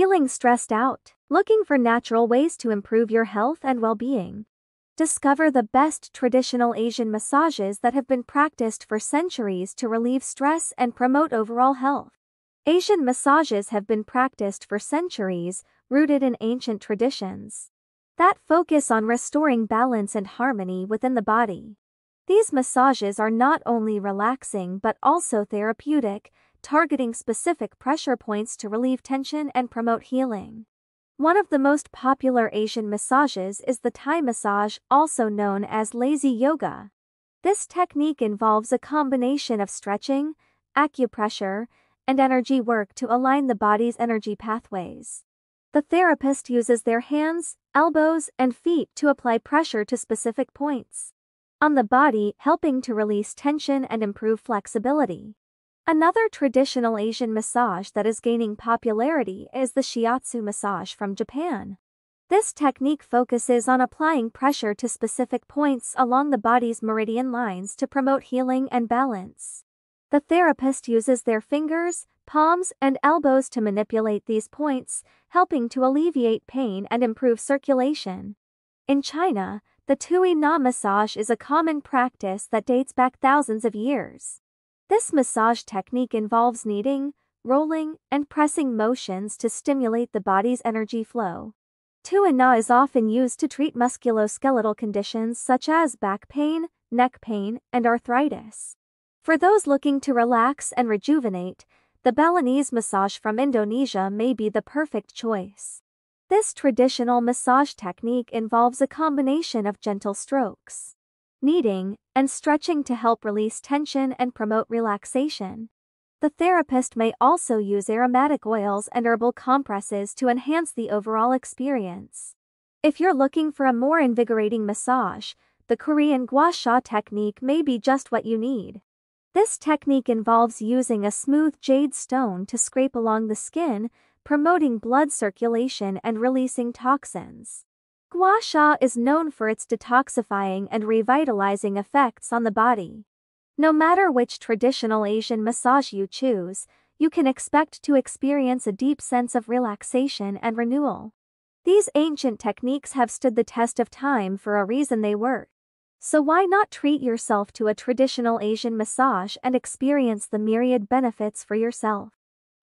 Feeling stressed out? Looking for natural ways to improve your health and well-being? Discover the best traditional Asian massages that have been practiced for centuries to relieve stress and promote overall health. Asian massages have been practiced for centuries, rooted in ancient traditions that focus on restoring balance and harmony within the body. These massages are not only relaxing but also therapeutic, targeting specific pressure points to relieve tension and promote healing. One of the most popular Asian massages is the Thai massage, also known as lazy yoga. This technique involves a combination of stretching, acupressure, and energy work to align the body's energy pathways. The therapist uses their hands, elbows, and feet to apply pressure to specific points on the body, helping to release tension and improve flexibility. Another traditional Asian massage that is gaining popularity is the Shiatsu massage from Japan. This technique focuses on applying pressure to specific points along the body's meridian lines to promote healing and balance. The therapist uses their fingers, palms, and elbows to manipulate these points, helping to alleviate pain and improve circulation. In China, the Tui Na massage is a common practice that dates back thousands of years. This massage technique involves kneading, rolling, and pressing motions to stimulate the body's energy flow. Tui Na is often used to treat musculoskeletal conditions such as back pain, neck pain, and arthritis. For those looking to relax and rejuvenate, the Balinese massage from Indonesia may be the perfect choice. This traditional massage technique involves a combination of gentle strokes, kneading, and stretching to help release tension and promote relaxation. The therapist may also use aromatic oils and herbal compresses to enhance the overall experience. If you're looking for a more invigorating massage, the Korean Gua Sha technique may be just what you need. This technique involves using a smooth jade stone to scrape along the skin, promoting blood circulation and releasing toxins. Gua Sha is known for its detoxifying and revitalizing effects on the body. No matter which traditional Asian massage you choose, you can expect to experience a deep sense of relaxation and renewal. These ancient techniques have stood the test of time for a reason they work. So why not treat yourself to a traditional Asian massage and experience the myriad benefits for yourself?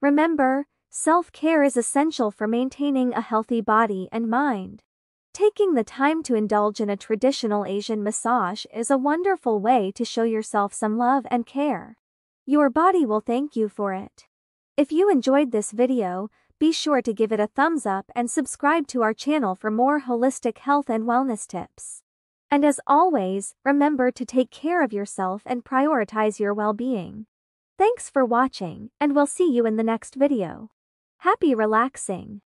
Remember, self-care is essential for maintaining a healthy body and mind. Taking the time to indulge in a traditional Asian massage is a wonderful way to show yourself some love and care. Your body will thank you for it. If you enjoyed this video, be sure to give it a thumbs up and subscribe to our channel for more holistic health and wellness tips. And as always, remember to take care of yourself and prioritize your well-being. Thanks for watching, and we'll see you in the next video. Happy relaxing!